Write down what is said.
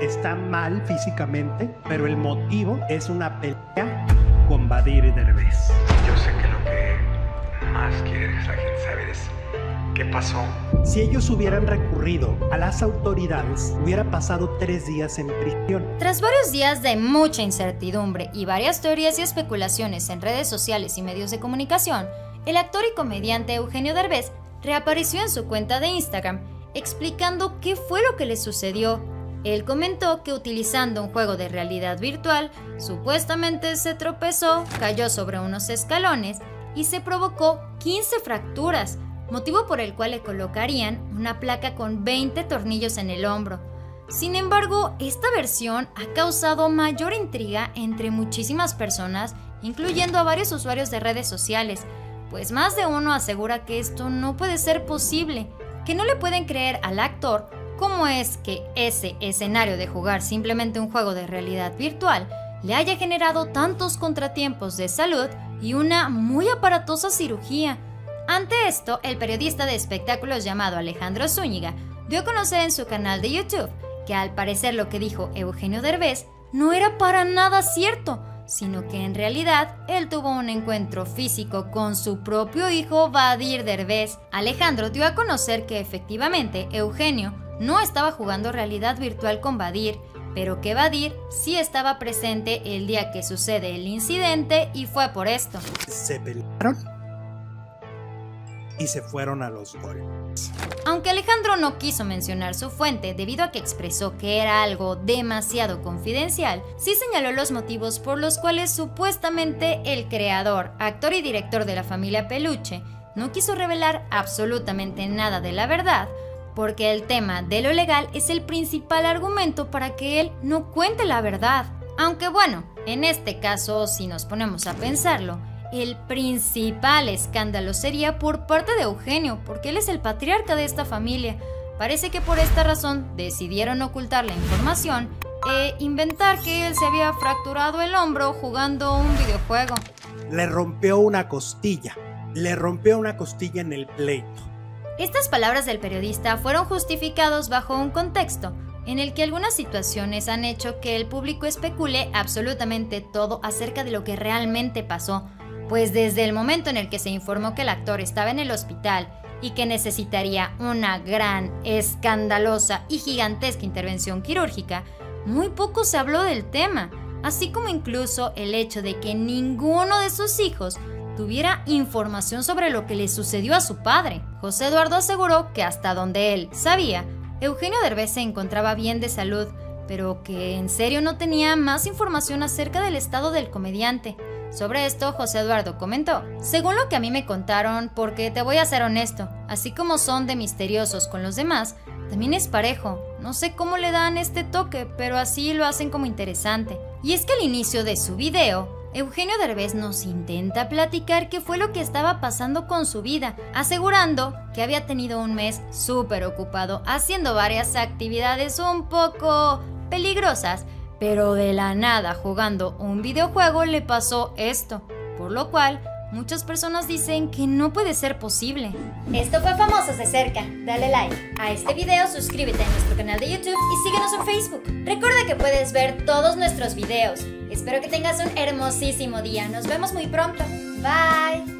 está mal físicamente, pero el motivo es una pelea con Bader Derbez. Yo sé que lo que más quiere la gente saber es qué pasó. Si ellos hubieran recurrido a las autoridades, hubiera pasado 3 días en prisión. Tras varios días de mucha incertidumbre y varias teorías y especulaciones en redes sociales y medios de comunicación, el actor y comediante Eugenio Derbez reapareció en su cuenta de Instagram explicando qué fue lo que le sucedió. Él comentó que utilizando un juego de realidad virtual, supuestamente se tropezó, cayó sobre unos escalones y se provocó 15 fracturas, motivo por el cual le colocarían una placa con 20 tornillos en el hombro. Sin embargo, esta versión ha causado mayor intriga entre muchísimas personas, incluyendo a varios usuarios de redes sociales, pues más de uno asegura que esto no puede ser posible, que no le pueden creer al actor cómo es que ese escenario de jugar simplemente un juego de realidad virtual le haya generado tantos contratiempos de salud y una muy aparatosa cirugía. Ante esto, el periodista de espectáculos llamado Alejandro Zúñiga dio a conocer en su canal de YouTube que al parecer lo que dijo Eugenio Derbez no era para nada cierto, sino que en realidad él tuvo un encuentro físico con su propio hijo Bader Derbez. Alejandro dio a conocer que efectivamente Eugenio no estaba jugando realidad virtual con Bader, pero que Bader sí estaba presente el día que sucede el incidente y fue por esto. Se pelearon y se fueron a los golpes. Aunque Alejandro no quiso mencionar su fuente debido a que expresó que era algo demasiado confidencial, sí señaló los motivos por los cuales supuestamente el creador, actor y director de la familia Peluche no quiso revelar absolutamente nada de la verdad, porque el tema de lo legal es el principal argumento para que él no cuente la verdad. Aunque bueno, en este caso, si nos ponemos a pensarlo, el principal escándalo sería por parte de Eugenio, porque él es el patriarca de esta familia. Parece que por esta razón decidieron ocultar la información e inventar que él se había fracturado el hombro jugando un videojuego. Le rompió una costilla en el pleito. Estas palabras del periodista fueron justificadas bajo un contexto en el que algunas situaciones han hecho que el público especule absolutamente todo acerca de lo que realmente pasó. Pues desde el momento en el que se informó que el actor estaba en el hospital y que necesitaría una gran, escandalosa y gigantesca intervención quirúrgica, muy poco se habló del tema, así como incluso el hecho de que ninguno de sus hijos tuviera información sobre lo que le sucedió a su padre. José Eduardo aseguró que hasta donde él sabía, Eugenio Derbez se encontraba bien de salud, pero que en serio no tenía más información acerca del estado del comediante. Sobre esto, José Eduardo comentó: según lo que a mí me contaron, porque te voy a ser honesto, así como son de misteriosos con los demás, también es parejo. No sé cómo le dan este toque, pero así lo hacen como interesante. Y es que al inicio de su video, Eugenio Derbez nos intenta platicar qué fue lo que estaba pasando con su vida, asegurando que había tenido un mes súper ocupado haciendo varias actividades un poco peligrosas, pero de la nada jugando un videojuego le pasó esto, por lo cual muchas personas dicen que no puede ser posible. Esto fue Famosos de Cerca, dale like a este video, suscríbete a nuestro canal de YouTube y síguenos en Facebook. Recuerda que puedes ver todos nuestros videos. Espero que tengas un hermosísimo día, nos vemos muy pronto, bye.